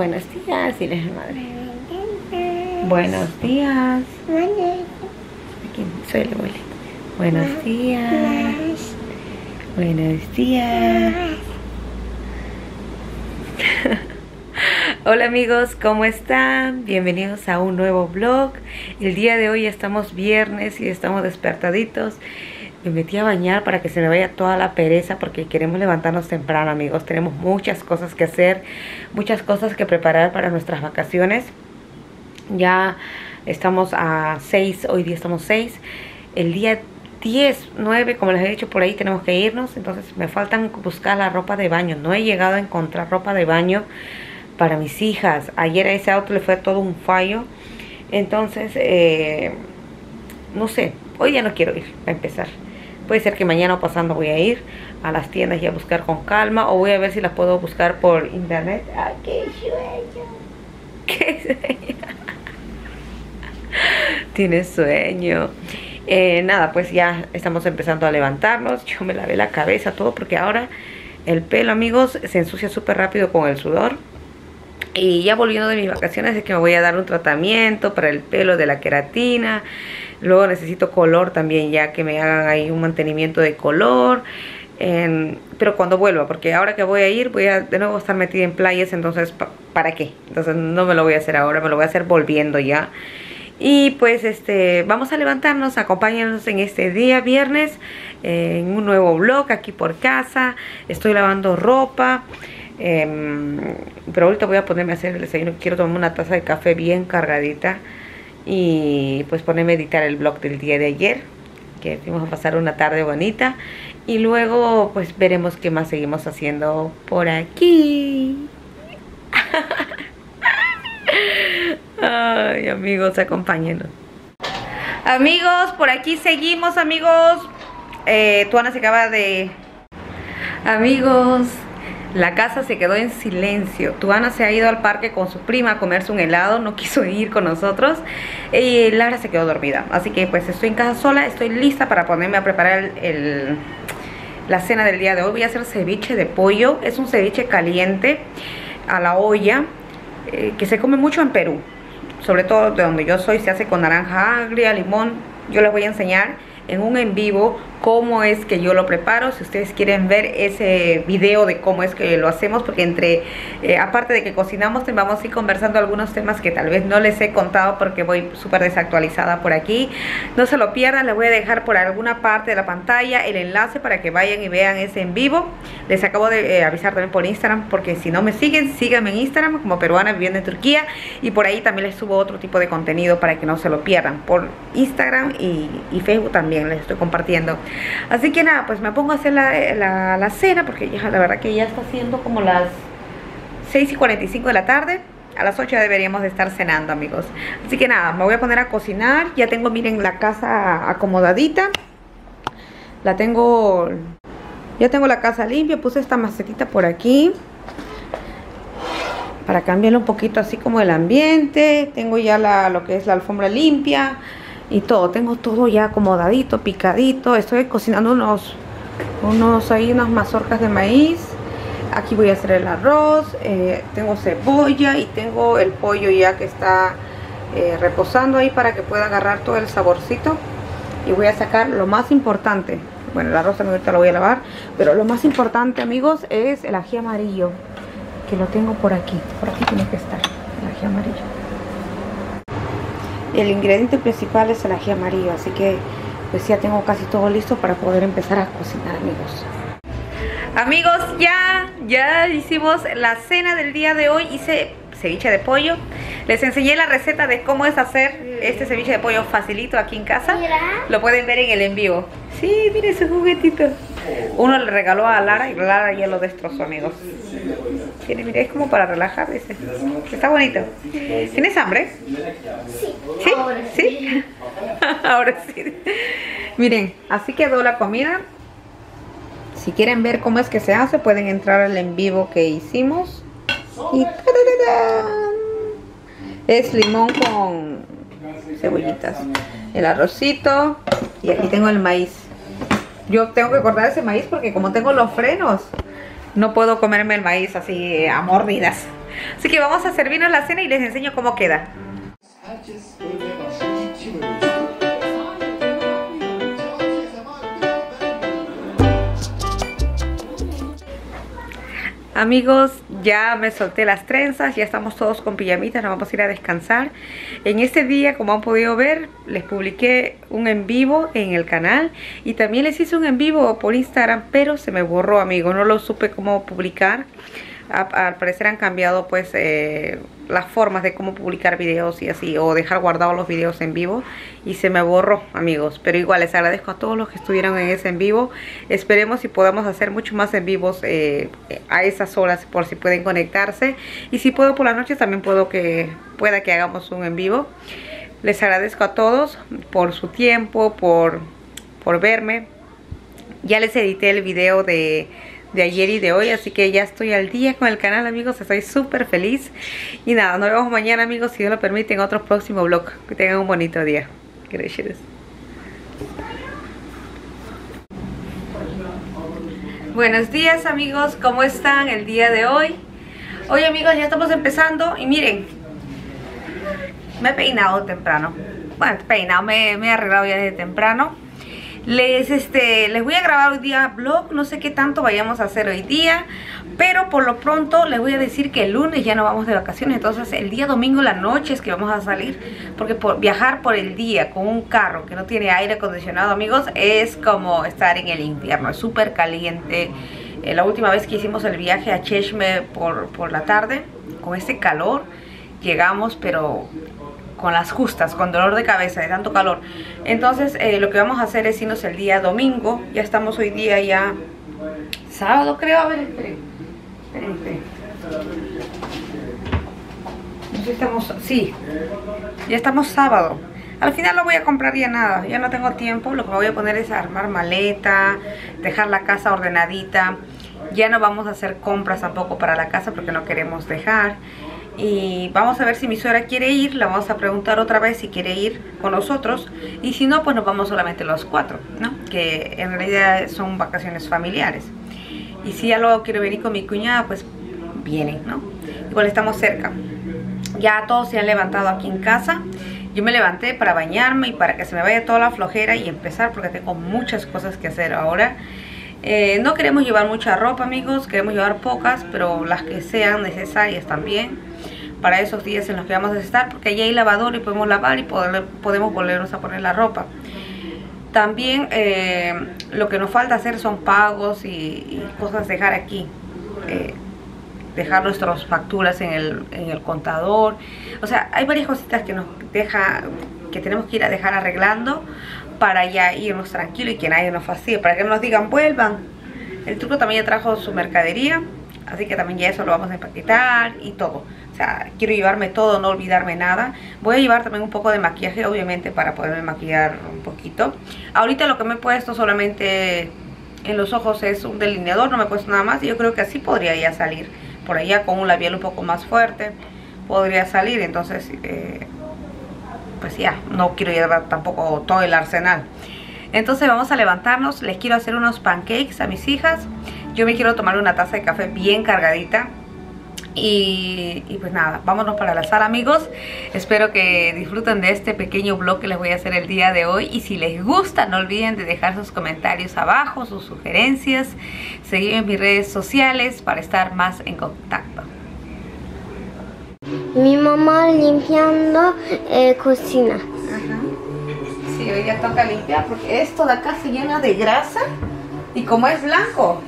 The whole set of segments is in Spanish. Buenos días, diles a madre. Buenos días. Aquí soy el abuelo. Buenos días. Buenos días. Hola amigos, ¿cómo están? Bienvenidos a un nuevo vlog. El día de hoy estamos viernes y estamos despertaditos. Me metí a bañar para que se me vaya toda la pereza, porque queremos levantarnos temprano, amigos. Tenemos muchas cosas que hacer, muchas cosas que preparar para nuestras vacaciones. Ya estamos a 6, hoy día estamos 6. El día 10, 9, como les he dicho, por ahí tenemos que irnos. Entonces me faltan buscar la ropa de baño. No he llegado a encontrar ropa de baño para mis hijas. Ayer a ese auto le fue todo un fallo. Entonces, no sé, hoy ya no quiero ir, para empezar. Puede ser que mañana o pasando voy a ir a las tiendas y a buscar con calma. O voy a ver si las puedo buscar por internet. ¡Ay, qué sueño! ¡Qué sueño! Tienes sueño. Nada, pues ya estamos empezando a levantarnos. Yo me lavé la cabeza, todo, porque ahora el pelo, amigos, se ensucia súper rápido con el sudor. Y ya volviendo de mis vacaciones es que me voy a dar un tratamiento para el pelo de la queratina. Luego necesito color también, ya que me hagan ahí un mantenimiento de color. Pero cuando vuelva, porque ahora que voy a ir, voy a de nuevo estar metida en playas, entonces ¿para qué? Entonces no me lo voy a hacer ahora, me lo voy a hacer volviendo ya. Y pues vamos a levantarnos, acompáñanos en este día viernes, en un nuevo vlog aquí por casa. Estoy lavando ropa. Pero ahorita voy a ponerme a hacer el desayuno. Quiero tomarme una taza de café bien cargadita y pues ponerme a editar el vlog del día de ayer, que fuimos a pasar una tarde bonita, y luego pues veremos qué más seguimos haciendo por aquí. Ay, amigos, acompáñenos. Amigos, por aquí seguimos, amigos. Tuana se acaba de... Amigos, la casa se quedó en silencio. Tuana se ha ido al parque con su prima a comerse un helado. No quiso ir con nosotros. Y Lara se quedó dormida. Así que pues estoy en casa sola. Estoy lista para ponerme a preparar la cena del día de hoy. Voy a hacer ceviche de pollo. Es un ceviche caliente a la olla, que se come mucho en Perú. Sobre todo de donde yo soy, se hace con naranja agria, limón. Yo les voy a enseñar en un en vivo cómo es que yo lo preparo. Si ustedes quieren ver ese video de cómo es que lo hacemos, porque aparte de que cocinamos, vamos a ir conversando algunos temas que tal vez no les he contado, porque voy súper desactualizada por aquí. No se lo pierdan, les voy a dejar por alguna parte de la pantalla el enlace para que vayan y vean ese en vivo. Les acabo de avisar también por Instagram, porque si no me siguen, síganme en Instagram como Peruana Viviendo en Turquía, y por ahí también les subo otro tipo de contenido para que no se lo pierdan. Por Instagram y Facebook también les estoy compartiendo. Así que nada, pues me pongo a hacer la cena, porque ya, la verdad que ya está siendo como las 6:45 de la tarde. A las 8 ya deberíamos de estar cenando, amigos. Así que nada, me voy a poner a cocinar. Ya tengo, miren, la casa acomodadita. Ya tengo la casa limpia. Puse esta macetita por aquí para cambiarle un poquito así como el ambiente. Tengo ya lo que es la alfombra limpia y todo, tengo todo ya acomodadito, picadito. Estoy cocinando unas mazorcas de maíz. Aquí voy a hacer el arroz. Tengo cebolla y tengo el pollo ya que está reposando ahí para que pueda agarrar todo el saborcito. Y voy a sacar lo más importante. Bueno, el arroz también ahorita lo voy a lavar, pero lo más importante, amigos, es el ají amarillo, que lo tengo por aquí. Por aquí tiene que estar el ají amarillo. El ingrediente principal es el ají amarillo, así que pues ya tengo casi todo listo para poder empezar a cocinar, amigos. Amigos, ya hicimos la cena del día de hoy. Hice ceviche de pollo. Les enseñé la receta de cómo es hacer este ceviche de pollo facilito aquí en casa. Lo pueden ver en el en vivo. Sí, miren su juguetito. Uno le regaló a Lara y Lara ya lo destrozó, amigos. Mira, es como para relajar, dice. Está bonito. ¿Tienes hambre? Sí. ¿Sí? ¿Sí? Ahora sí. Miren, así quedó la comida. Si quieren ver cómo es que se hace, pueden entrar al en vivo que hicimos. Y ¡tararán! Es limón con cebollitas. El arrocito. Y aquí tengo el maíz. Yo tengo que cortar ese maíz porque como tengo los frenos, no puedo comerme el maíz así a mordidas. Así que vamos a servirnos la cena y les enseño cómo queda. Amigos, ya me solté las trenzas, ya estamos todos con pijamitas, nos vamos a ir a descansar. En este día, como han podido ver, les publiqué un en vivo en el canal y también les hice un en vivo por Instagram, pero se me borró, amigos, no lo supe cómo publicar. Al parecer han cambiado pues las formas de cómo publicar videos y así, o dejar guardados los videos en vivo, y se me borró, amigos. Pero igual les agradezco a todos los que estuvieron en ese en vivo. Esperemos si podamos hacer mucho más en vivos a esas horas, por si pueden conectarse, y si puedo por la noche también pueda que hagamos un en vivo. Les agradezco a todos por su tiempo, por verme. Ya les edité el video de ayer y de hoy, así que ya estoy al día con el canal, amigos. Estoy súper feliz. Y nada, nos vemos mañana, amigos, si Dios lo permite, en otro próximo vlog. Que tengan un bonito día. Görüşürüz. Buenos días, amigos, ¿cómo están el día de hoy? Hoy, amigos, ya estamos empezando. Y miren, me he peinado temprano. Bueno, peinado, me he arreglado ya desde temprano. Les voy a grabar hoy día vlog. No sé qué tanto vayamos a hacer hoy día, pero por lo pronto les voy a decir que el lunes ya no vamos de vacaciones. Entonces el día domingo en la noche es que vamos a salir, porque viajar por el día con un carro que no tiene aire acondicionado, amigos, es como estar en el infierno. Es súper caliente. La última vez que hicimos el viaje a Çeşme por la tarde, con este calor, llegamos pero con las justas, con dolor de cabeza de tanto calor. Entonces lo que vamos a hacer es irnos el día domingo. Ya estamos hoy día ya sábado, creo. A ver, esperen. Entonces estamos, sí, ya estamos sábado. Al final no voy a comprar ya nada, ya no tengo tiempo. Lo que me voy a poner es armar maleta, dejar la casa ordenadita. Ya no vamos a hacer compras tampoco para la casa, porque no queremos dejar. Y vamos a ver si mi suegra quiere ir. La vamos a preguntar otra vez si quiere ir con nosotros. Y si no, pues nos vamos solamente los cuatro, ¿no? Que en realidad son vacaciones familiares. Y si ya luego quiero venir con mi cuñada, pues vienen, ¿no? Igual estamos cerca. Ya todos se han levantado aquí en casa. Yo me levanté para bañarme y para que se me vaya toda la flojera y empezar, porque tengo muchas cosas que hacer ahora. No queremos llevar mucha ropa, amigos. Queremos llevar pocas, pero las que sean necesarias también para esos días en los que vamos a estar, porque allí hay lavadora y podemos lavar y podemos volvernos a poner la ropa. También lo que nos falta hacer son pagos y cosas, dejar aquí, dejar nuestras facturas en el contador. O sea, hay varias cositas que que tenemos que ir a dejar arreglando para ya irnos tranquilos y que nadie nos fastidie, para que no nos digan vuelvan. El turco también ya trajo su mercadería, así que también ya eso lo vamos a empaquetar y todo. O sea, quiero llevarme todo, no olvidarme nada. Voy a llevar también un poco de maquillaje, obviamente, para poderme maquillar un poquito. Ahorita lo que me he puesto solamente en los ojos es un delineador, no me he puesto nada más. Y yo creo que así podría ya salir. Por allá con un labial un poco más fuerte podría salir. Entonces, pues ya, no quiero llevar tampoco todo el arsenal. Entonces vamos a levantarnos. Les quiero hacer unos pancakes a mis hijas. Yo me quiero tomar una taza de café bien cargadita. Y pues nada, vámonos para la sala, amigos. Espero que disfruten de este pequeño vlog que les voy a hacer el día de hoy. Y si les gusta, no olviden de dejar sus comentarios abajo, sus sugerencias. Seguirme en mis redes sociales para estar más en contacto. Mi mamá limpiando cocina. Ajá. Sí, hoy ya toca limpiar, porque esto de acá se llena de grasa. Y como es blanco,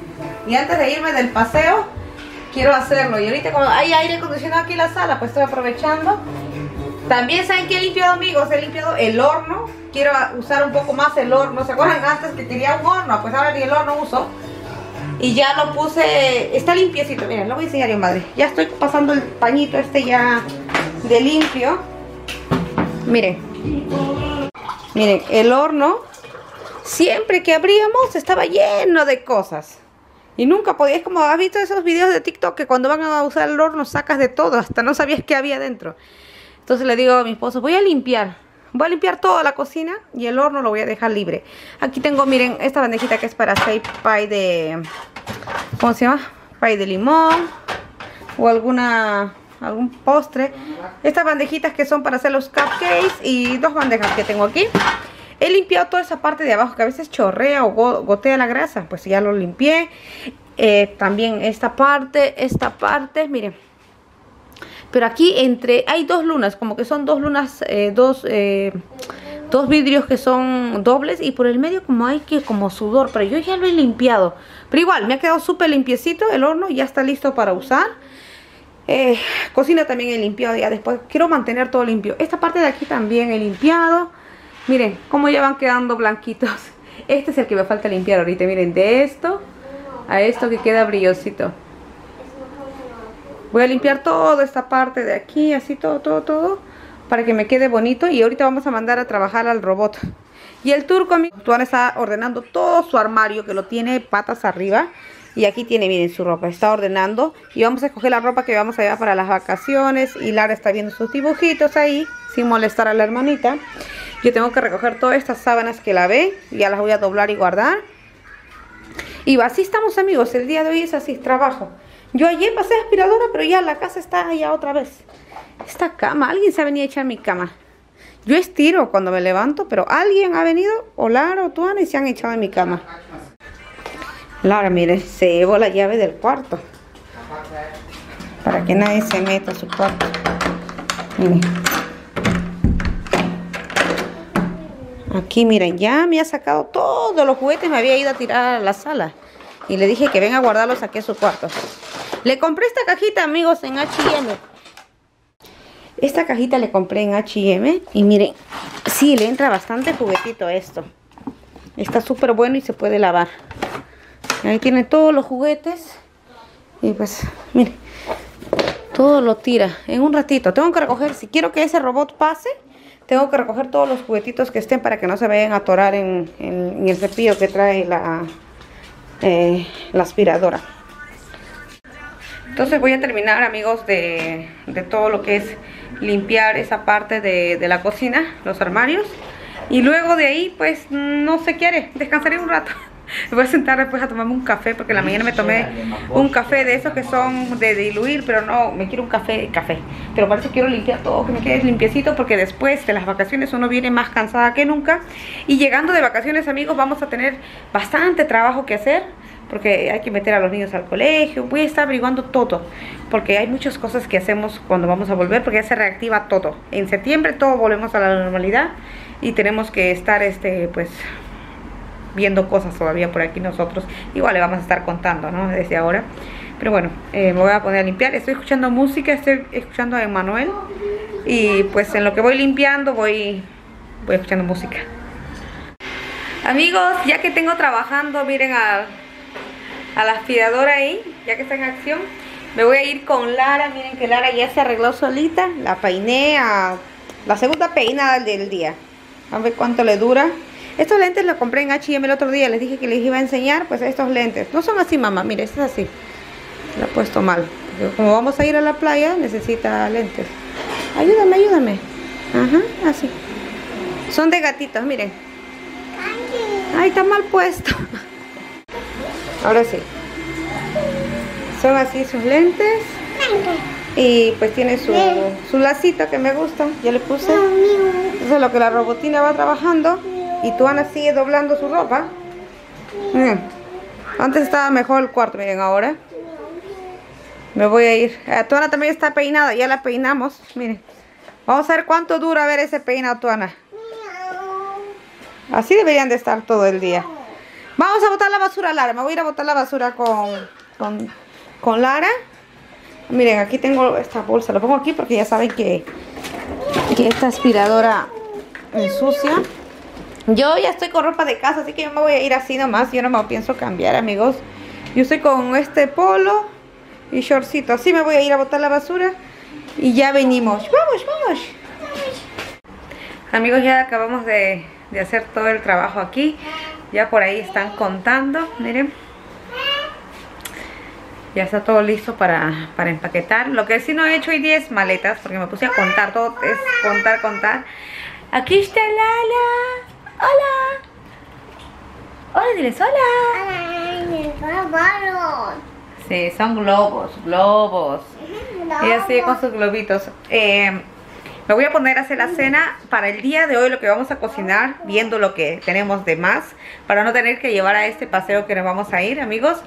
y antes de irme del paseo quiero hacerlo. Y ahorita como hay aire acondicionado aquí en la sala, pues estoy aprovechando. También, ¿saben qué he limpiado, amigos? He limpiado el horno. Quiero usar un poco más el horno. ¿Se acuerdan antes que quería un horno? Pues ahora ni el horno uso. Y ya lo puse, está limpiecito. Miren, lo voy a enseñar yo, madre. Ya estoy pasando el pañito este ya de limpio. Miren. Miren, el horno, siempre que abríamos estaba lleno de cosas. Y nunca podías, es como, ¿has visto esos videos de TikTok que cuando van a usar el horno sacas de todo? Hasta no sabías qué había dentro. Entonces le digo a mi esposo, voy a limpiar toda la cocina y el horno lo voy a dejar libre. Aquí tengo, miren, esta bandejita que es para hacer pie de, ¿cómo se llama? Pie de limón o alguna algún postre. Estas bandejitas que son para hacer los cupcakes. Y dos bandejas que tengo aquí. He limpiado toda esa parte de abajo que a veces chorrea o gotea la grasa. Pues ya lo limpié. También esta parte, miren. Pero aquí hay dos lunas, como que son dos lunas, dos vidrios que son dobles. Y por el medio como hay que como sudor, pero yo ya lo he limpiado. Pero igual, me ha quedado súper limpiecito el horno, ya está listo para usar. Cocina también he limpiado ya después, quiero mantener todo limpio. Esta parte de aquí también he limpiado. Miren, cómo ya van quedando blanquitos. Este es el que me falta limpiar ahorita, miren, de esto a esto que queda brillosito. Voy a limpiar toda esta parte de aquí, así todo, para que me quede bonito. Y ahorita vamos a mandar a trabajar al robot. Y el turco, mi Tuana, está ordenando todo su armario, que lo tiene patas arriba. Y aquí tiene, miren, su ropa, está ordenando. Y vamos a escoger la ropa que vamos a llevar para las vacaciones. Y Lara está viendo sus dibujitos ahí, sin molestar a la hermanita. Yo tengo que recoger todas estas sábanas que lavé, ya las voy a doblar y guardar. Y así estamos, amigos, el día de hoy es así, trabajo. Yo ayer pasé aspiradora, pero ya la casa está allá otra vez. Esta cama, alguien se ha venido a echar mi cama. Yo estiro cuando me levanto, pero alguien ha venido, o Lara o Tuana, y se han echado en mi cama. Lara, miren, se llevó la llave del cuarto, para que nadie se meta a su cuarto. Miren. Aquí, miren, ya me ha sacado todos los juguetes, me había ido a tirar a la sala. Y le dije que venga a guardarlos aquí a su cuarto. Le compré esta cajita, amigos, en H&M. Esta cajita le compré en H&M. Y miren, sí, le entra bastante juguetito esto. Está súper bueno y se puede lavar. Ahí tiene todos los juguetes. Y pues, miren, todo lo tira. En un ratito, tengo que recoger, si quiero que ese robot pase, tengo que recoger todos los juguetitos que estén para que no se vayan a atorar en el cepillo que trae la aspiradora. Entonces voy a terminar, amigos, de todo lo que es limpiar esa parte de la cocina, los armarios, y luego de ahí pues no sé qué haré, descansaré un rato. Me voy a sentar después a tomarme un café, porque en la mañana me tomé un café de esos que son de diluir, pero no, me quiero un café, pero para eso quiero limpiar todo, que me quede limpiecito, porque después de las vacaciones uno viene más cansada que nunca. Y llegando de vacaciones, amigos, vamos a tener bastante trabajo que hacer, porque hay que meter a los niños al colegio. Voy a estar averiguando todo, porque hay muchas cosas que hacemos cuando vamos a volver, porque ya se reactiva todo. En septiembre todo volvemos a la normalidad y tenemos que estar pues viendo cosas todavía por aquí nosotros. Igual le vamos a estar contando, ¿no?, desde ahora. Pero bueno, me voy a poner a limpiar. Estoy escuchando música, estoy escuchando a Emmanuel. Y pues en lo que voy limpiando voy escuchando música. Amigos, ya que tengo trabajando, miren a la aspiradora ahí, ya que está en acción. Me voy a ir con Lara. Miren que Lara ya se arregló solita. La peiné a la segunda peinada del día. A ver cuánto le dura. Estos lentes los compré en H&M el otro día. Les dije que les iba a enseñar, pues estos lentes. No son así, mamá, mire, este es así. La he puesto mal. Como vamos a ir a la playa, necesita lentes. Ayúdame, ayúdame. Ajá, así. Son de gatitos, miren. Ay, está mal puesto. Ahora sí. Son así sus lentes. Y pues tiene su lacito que me gusta. Ya le puse. Eso es lo que la robotina va trabajando. Y Tuana sigue doblando su ropa. Miren, antes estaba mejor el cuarto, miren ahora. Me voy a ir. Tuana también está peinada, ya la peinamos. Miren, vamos a ver cuánto dura ver ese peinado, Tuana. Así deberían de estar todo el día. Vamos a botar la basura, Lara. Me voy a ir a botar la basura con Lara. Miren, aquí tengo esta bolsa. Lo pongo aquí porque ya saben que esta aspiradora ensucia. Yo ya estoy con ropa de casa, así que yo me voy a ir así nomás. Yo no me pienso cambiar, amigos. Yo estoy con este polo y shortcito. Así me voy a ir a botar la basura y ya venimos. Vamos. Amigos, ya acabamos de hacer todo el trabajo aquí. Ya por ahí están contando, miren. Ya está todo listo para empaquetar. Lo que sí no he hecho hoy día es maletas, porque me puse a contar. Todo es contar. Aquí está Lala. Hola. Hola, diles hola. Sí, son globos. Ella sigue con sus globitos. Me voy a poner a hacer la cena para el día de hoy, lo que vamos a cocinar, viendo lo que tenemos de más, para no tener que llevar a este paseo que nos vamos a ir, amigos.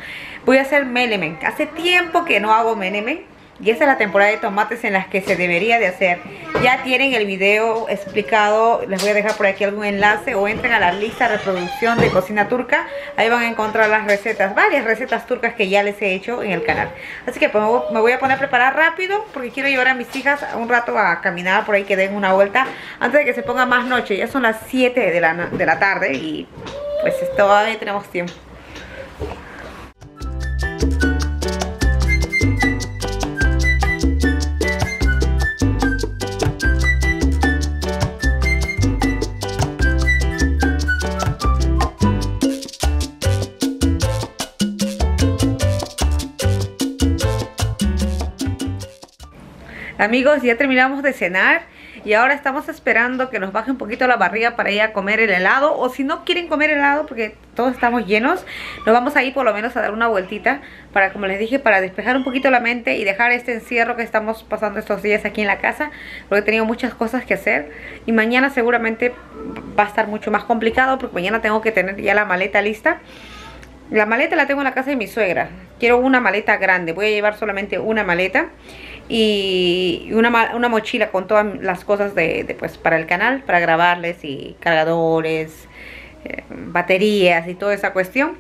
Voy a hacer menemen. Hace tiempo que no hago menemen y esa es la temporada de tomates en las que se debería de hacer. Ya tienen el video explicado, les voy a dejar por aquí algún enlace o entren a la lista de reproducción de Cocina Turca. Ahí van a encontrar las recetas, varias recetas turcas que ya les he hecho en el canal. Así que pues, me voy a poner a preparar rápido porque quiero llevar a mis hijas un rato a caminar por ahí, que den una vuelta antes de que se ponga más noche. Ya son las 7 de la tarde y pues todavía tenemos tiempo. Amigos, ya terminamos de cenar y ahora estamos esperando que nos baje un poquito la barriga para ir a comer el helado, o si no quieren comer helado porque todos estamos llenos, nos vamos a ir por lo menos a dar una vueltita para, como les dije, para despejar un poquito la mente y dejar este encierro que estamos pasando estos días aquí en la casa, porque he tenido muchas cosas que hacer y mañana seguramente va a estar mucho más complicado porque mañana tengo que tener ya la maleta lista. La maleta la tengo en la casa de mi suegra. Quiero una maleta grande, voy a llevar solamente una maleta y una mochila con todas las cosas pues, para el canal, para grabarles, y cargadores, baterías y toda esa cuestión.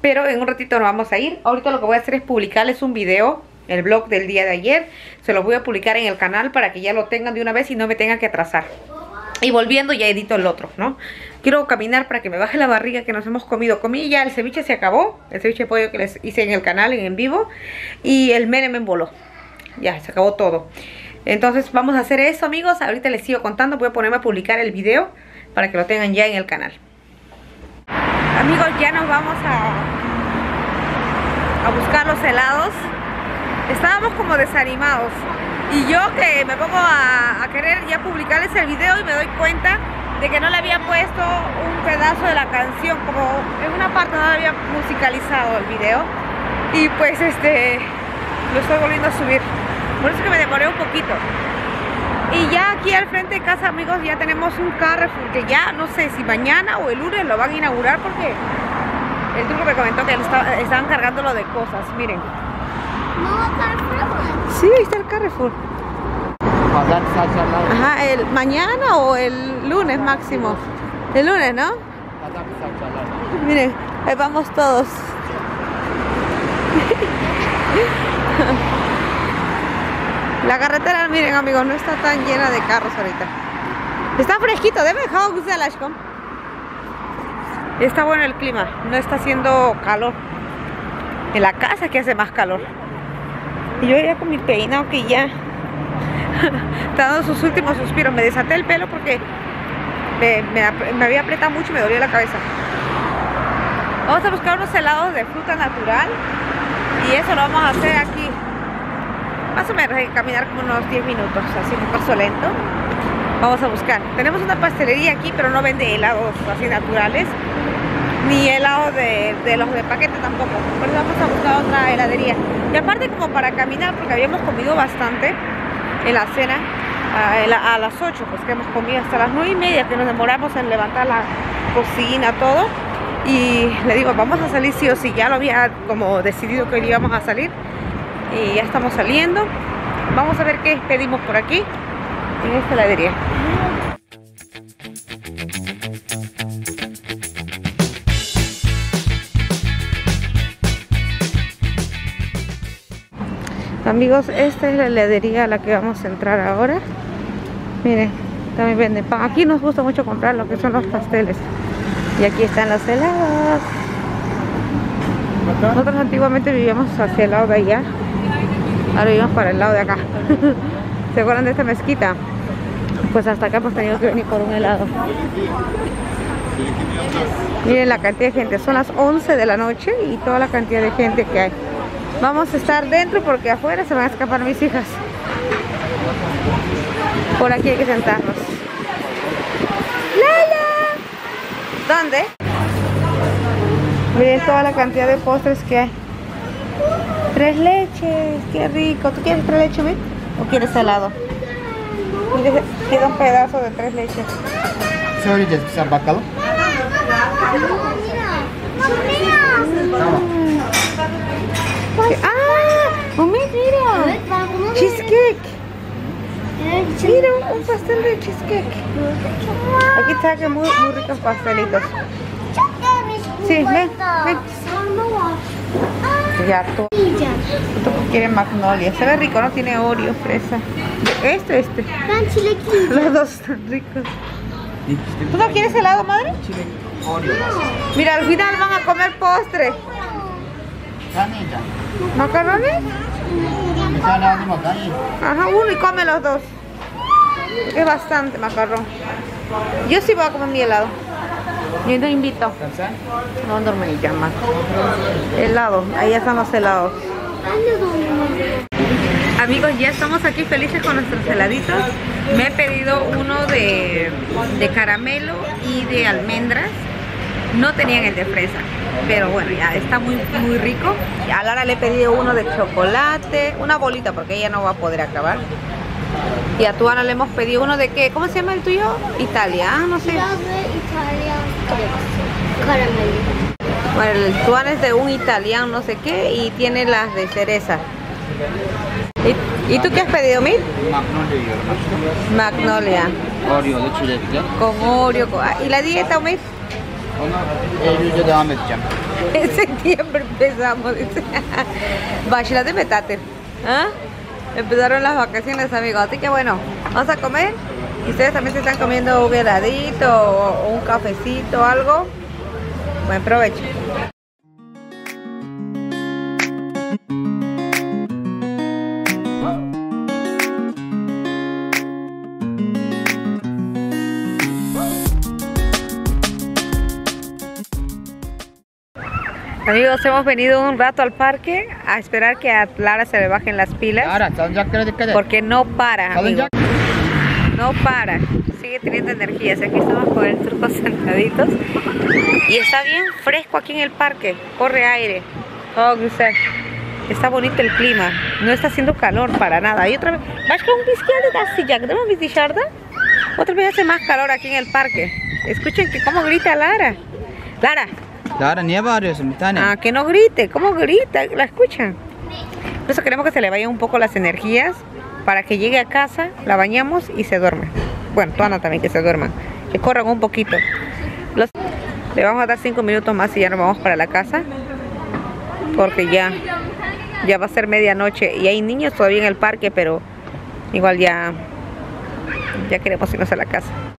Pero en un ratito nos vamos a ir. Ahorita lo que voy a hacer es publicarles un video, el vlog del día de ayer. Se los voy a publicar en el canal para que ya lo tengan de una vez y no me tengan que atrasar. Y volviendo ya edito el otro, ¿no? Quiero caminar para que me baje la barriga que nos hemos comido. Comí ya el ceviche, se acabó. El ceviche de pollo que les hice en el canal, en vivo. Y el menemen voló. Ya, se acabó todo. Entonces vamos a hacer eso, amigos. Ahorita les sigo contando. Voy a ponerme a publicar el video para que lo tengan ya en el canal. Amigos, ya nos vamos a buscar los helados. Estábamos como desanimados. Y yo que me pongo a querer ya publicarles el video y me doy cuenta de que no le había puesto un pedazo de la canción, como en una parte no había musicalizado el video, y pues lo estoy volviendo a subir, por eso que me demoré un poquito. Y ya aquí al frente de casa, amigos, ya tenemos un Carrefour que ya no sé si mañana o el lunes lo van a inaugurar, porque el turco me comentó que estaban cargándolo de cosas. Miren, no, Carrefour. Sí, ahí está el Carrefour. Ajá, el mañana o el lunes máximo. El lunes, ¿no? Miren, ahí vamos todos. La carretera, miren, amigos, no está tan llena de carros ahorita. Está fresquito, debe dejar que sea la Ashcom. Está bueno el clima, no está haciendo calor. En la casa que hace más calor. Y yo iría con mi peinado que ya está dando sus últimos suspiros. Me desaté el pelo porque me había apretado mucho y me dolía la cabeza. Vamos a buscar unos helados de fruta natural y eso lo vamos a hacer aquí. Más o menos hay que caminar como unos 10 minutos, así un paso lento. Vamos a buscar. Tenemos una pastelería aquí, pero no vende helados así naturales, ni helado de los de paquete tampoco. Por eso vamos a buscar otra heladería. Y aparte como para caminar, porque habíamos comido bastante en la cena, a las 8, pues que hemos comido hasta las 9:30, que nos demoramos en levantar la cocina, todo. Y le digo, vamos a salir sí o sí, ya lo había como decidido que hoy íbamos a salir. Y ya estamos saliendo. Vamos a ver qué pedimos por aquí, en esta heladería. Amigos, esta es la heladería a la que vamos a entrar ahora. Miren, también venden pan. Aquí nos gusta mucho comprar lo que son los pasteles. Y aquí están los helados. Nosotros antiguamente vivíamos hacia el lado de allá. Ahora vivimos para el lado de acá. ¿Se acuerdan de esta mezquita? Pues hasta acá hemos tenido que venir por un helado. Miren la cantidad de gente. Son las 11 de la noche y toda la cantidad de gente que hay. Vamos a estar dentro porque afuera se van a escapar mis hijas. Por aquí hay que sentarnos. ¡Lala! ¿Dónde? Miren toda la cantidad de postres que hay. Tres leches, qué rico. ¿Tú quieres tres leches, Vic? ¿O quieres helado? Mira, queda un pedazo de tres leches. Söyleyeceğiz güzel bakalım. Tamam. Aa, Umut mira. Evet, ben bunu cheesecake. Mira, un pastel de cheesecake. Aquí está muy, muy ricos pastelitos. Sí, ven, ven. Ya todo. Esto quiere magnolia. Se ve rico, no tiene Oreo, fresa. Este. Los dos están ricos. ¿Tú no quieres helado, madre? Mira, al final van a comer postre. ¿Macarrones? Ajá, uno y come los dos. Es bastante macarrón. Yo sí voy a comer mi helado. Yo no invito. No, no me llama. Helado, ahí están los helados. Amigos, ya estamos aquí felices con nuestros heladitos. Me he pedido uno de caramelo y de almendras. No tenían el de fresa, pero bueno, ya está muy, muy rico. A Lara le he pedido uno de chocolate, una bolita porque ella no va a poder acabar. Y a Tuana le hemos pedido uno de qué, ¿cómo se llama el tuyo? Italia, no sé. Bueno, el Tuana es de un italiano no sé qué y tiene las de cereza. ¿Y tú qué has pedido, Mir? Magnolia. Oreo, leche de bitter. Con Oreo. ¿Y la dieta, Mir? En septiembre empezamos. Bachila de metate. ¿Ah? Empezaron las vacaciones, amigos. Así que bueno, vamos a comer. Y ustedes también se están comiendo un heladito o un cafecito o algo. Buen provecho. Amigos, hemos venido un rato al parque a esperar que a Lara se le bajen las pilas. Porque no para, amigos. No para. Sigue teniendo energía. Aquí estamos con el turco sentaditos. Y está bien fresco aquí en el parque. Corre aire. Oh, Grisel. Está bonito el clima. No está haciendo calor para nada. Y otra vez. ¿Vas con un biscuit de la otra vez hace más calor aquí en el parque. Escuchen que cómo grita Lara. Lara. Lara niye bağırıyorsun bir tane? Ah, que no grite, ¿cómo grita? ¿La escuchan? Por eso queremos que se le vayan un poco las energías para que llegue a casa, la bañamos y se duerme. Bueno, Tuana también que se duerman, que corran un poquito. Le vamos a dar 5 minutos más y ya nos vamos para la casa. Porque ya va a ser medianoche y hay niños todavía en el parque, pero igual ya queremos irnos a la casa.